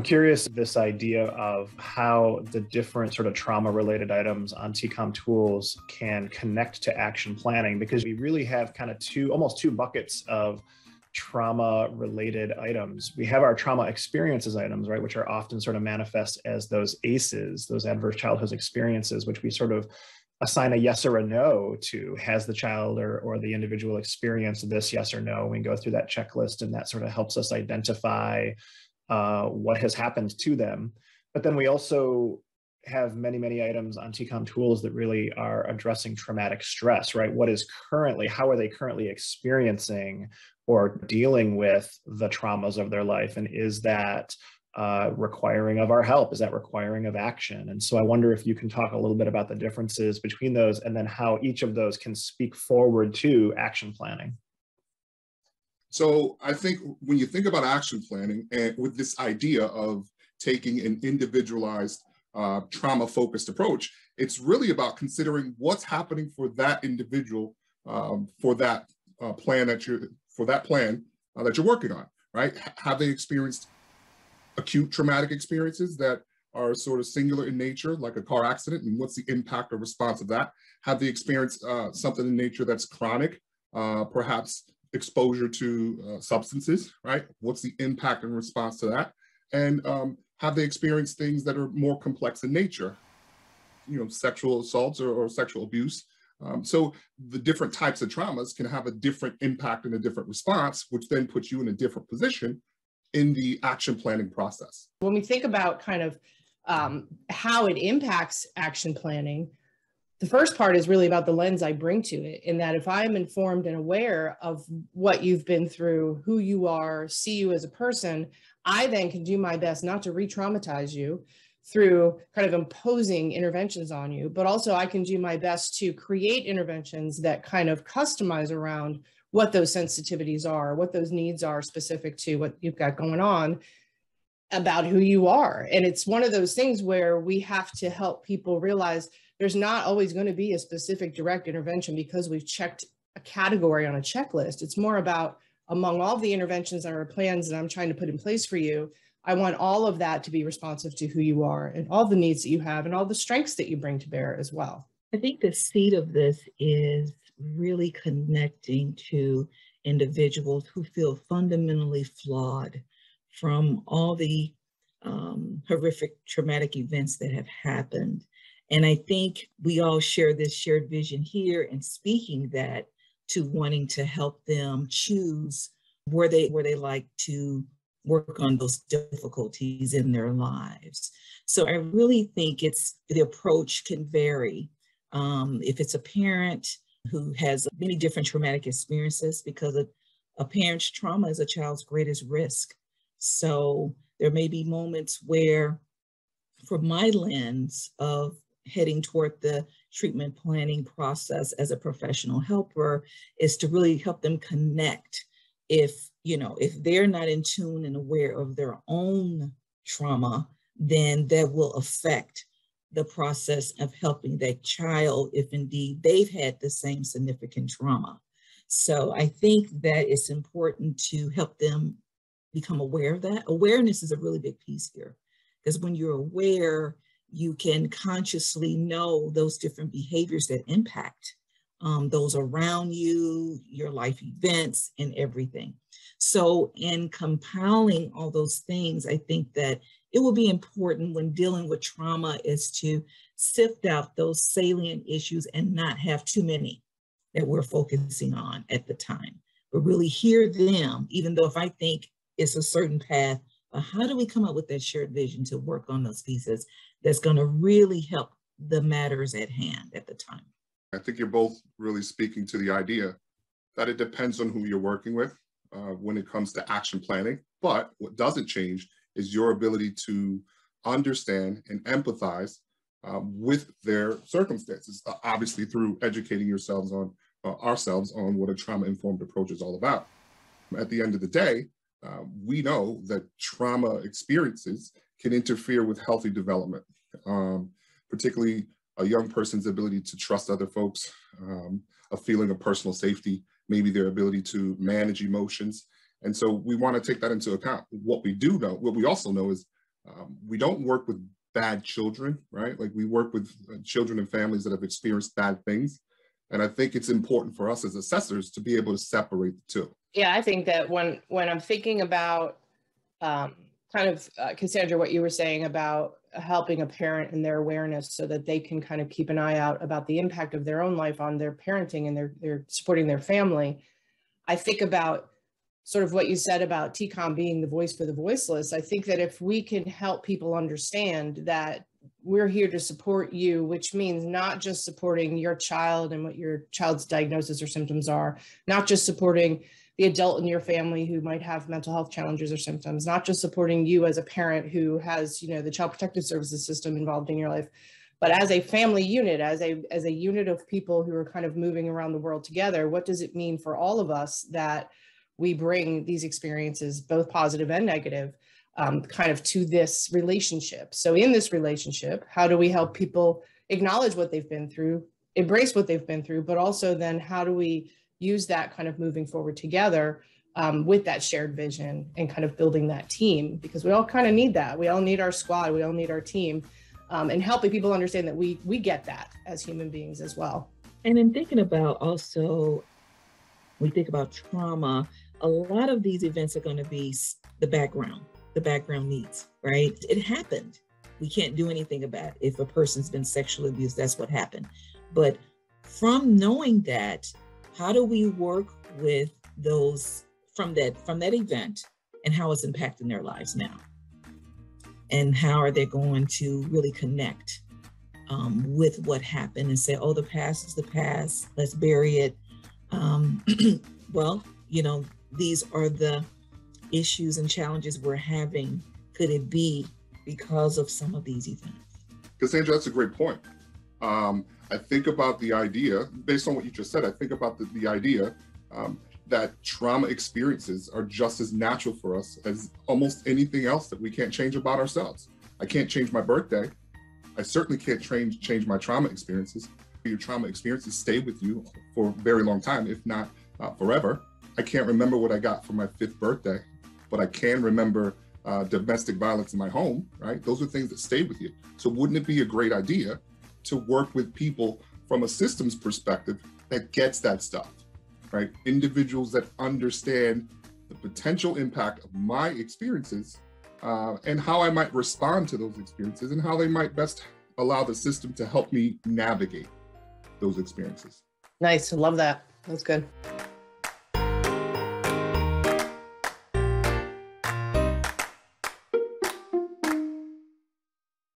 I'm curious this idea of how the different sort of trauma-related items on TCOM tools can connect to action planning, because we really have kind of almost two buckets of trauma-related items. We have our trauma experiences items, right, which are often sort of manifest as those ACEs, those adverse childhood experiences, which we sort of assign a yes or a no to. Has the child or the individual experienced this, yes or no? We go through that checklist, and that sort of helps us identify what has happened to them. But then we also have many, many items on TCOM tools that really are addressing traumatic stress, right? What is currently, how are they currently experiencing or dealing with the traumas of their life? And is that requiring of our help? Is that requiring of action? And so I wonder if you can talk a little bit about the differences between those and then how each of those can speak forward to action planning. So I think when you think about action planning and with this idea of taking an individualized trauma-focused approach, it's really about considering what's happening for that individual, for that plan that you're working on, right? Have they experienced acute traumatic experiences that are sort of singular in nature, like a car accident, and what's the impact or response of that? Have they experienced something in nature that's chronic, perhaps exposure to substances, right? What's the impact and response to that? And have they experienced things that are more complex in nature, you know, sexual assaults or sexual abuse? So the different types of traumas can have a different impact and a different response, which then puts you in a different position in the action planning process. When we think about kind of how it impacts action planning, the first part is really about the lens I bring to it, in that if I'm informed and aware of what you've been through, who you are, see you as a person, I then can do my best not to re-traumatize you through kind of imposing interventions on you, but also I can do my best to create interventions that kind of customize around what those sensitivities are, what those needs are specific to what you've got going on, about who you are. And it's one of those things where we have to help people realize there's not always going to be a specific direct intervention because we've checked a category on a checklist. It's more about, among all the interventions or plans that I'm trying to put in place for you, I want all of that to be responsive to who you are and all the needs that you have and all the strengths that you bring to bear as well. I think the seed of this is really connecting to individuals who feel fundamentally flawed from all the horrific traumatic events that have happened. And I think we all share this shared vision here and speaking that to wanting to help them choose where they like to work on those difficulties in their lives. So I really think it's, the approach can vary. If it's a parent who has many different traumatic experiences, because a parent's trauma is a child's greatest risk. So there may be moments where, from my lens of heading toward the treatment planning process as a professional helper, is to really help them connect. If they're not in tune and aware of their own trauma, then that will affect the process of helping that child if indeed they've had the same significant trauma. So I think that it's important to help them become aware of that. Awareness is a really big piece here, because when you're aware, you can consciously know those different behaviors that impact those around you, your life events, and everything. So in compiling all those things, I think that it will be important when dealing with trauma is to sift out those salient issues and not have too many that we're focusing on at the time, but really hear them, even though if I think it's a certain path, but how do we come up with that shared vision to work on those pieces that's going to really help the matters at hand at the time? I think you're both really speaking to the idea that it depends on who you're working with when it comes to action planning. But what doesn't change is your ability to understand and empathize with their circumstances, obviously through educating yourselves on ourselves on what a trauma-informed approach is all about. At the end of the day, we know that trauma experiences can interfere with healthy development, particularly a young person's ability to trust other folks, a feeling of personal safety, maybe their ability to manage emotions. And so we want to take that into account. What we also know is We don't work with bad children, right? Like we work with children and families that have experienced bad things. And I think it's important for us as assessors to be able to separate the two. Yeah, I think that when I'm thinking about kind of, Cassandra, what you were saying about helping a parent in their awareness so that they can kind of keep an eye out about the impact of their own life on their parenting and their supporting their family, I think about sort of what you said about TCOM being the voice for the voiceless. I think that if we can help people understand that we're here to support you, which means not just supporting your child and what your child's diagnosis or symptoms are, not just supporting the adult in your family who might have mental health challenges or symptoms, not just supporting you as a parent who has, you know, the Child Protective Services system involved in your life, but as a family unit, as a unit of people who are kind of moving around the world together, what does it mean for all of us that we bring these experiences, both positive and negative, kind of to this relationship? So in this relationship, how do we help people acknowledge what they've been through, embrace what they've been through, but also then how do we use that kind of moving forward together with that shared vision and kind of building that team, because we all kind of need that. We all need our squad, we all need our team, and helping people understand that we get that as human beings as well. And in thinking about also, we think about trauma, a lot of these events are gonna be the background needs, right? It happened. We can't do anything about it. If a person's been sexually abused, that's what happened. But from knowing that, how do we work with those from that event and how it's impacting their lives now? And how are they going to really connect with what happened and say, oh, the past is the past, let's bury it. Well, you know, these are the issues and challenges we're having. Could it be because of some of these events? Cassandra, that's a great point. I think about the idea, based on what you just said, I think about the idea that trauma experiences are just as natural for us as almost anything else that we can't change about ourselves. I can't change my birthday. I certainly can't change my trauma experiences. Your trauma experiences stay with you for a very long time, if not forever. I can't remember what I got for my 5th birthday, but I can remember domestic violence in my home, right? Those are things that stay with you. So wouldn't it be a great idea to work with people from a systems perspective that gets that stuff, right? Individuals that understand the potential impact of my experiences and how I might respond to those experiences and how they might best allow the system to help me navigate those experiences. Nice, I love that. That's good.